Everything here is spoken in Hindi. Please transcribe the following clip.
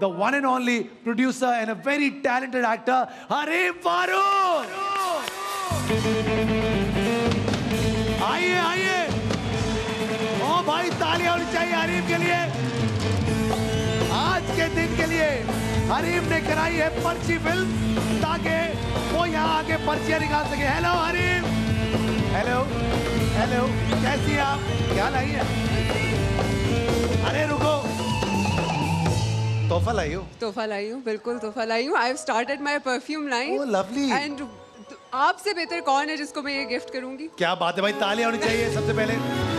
the one and only producer and a very talented actor, Hareem Farooq. आइए आइए, ओ भाई तालियां होनी चाहिए हरीम के लिए। आज के दिन के लिए हरीम ने कराई है पर्ची फिल्म ताकि वो यहाँ आके पर्चियां निकाल सके। हेलो हरीम, हेलो हेलो, कैसी हैं आप? क्या लाई है? अरे रुको, तोहफा लाई हूँ। तोहफा लाई हूँ, बिल्कुल तोहफा लाई हूँ। I've started my perfume line. Oh lovely. And आपसे बेहतर कौन है जिसको मैं ये गिफ्ट करूँगी? क्या बात है भाई, तालियाँ होनी चाहिए सबसे पहले।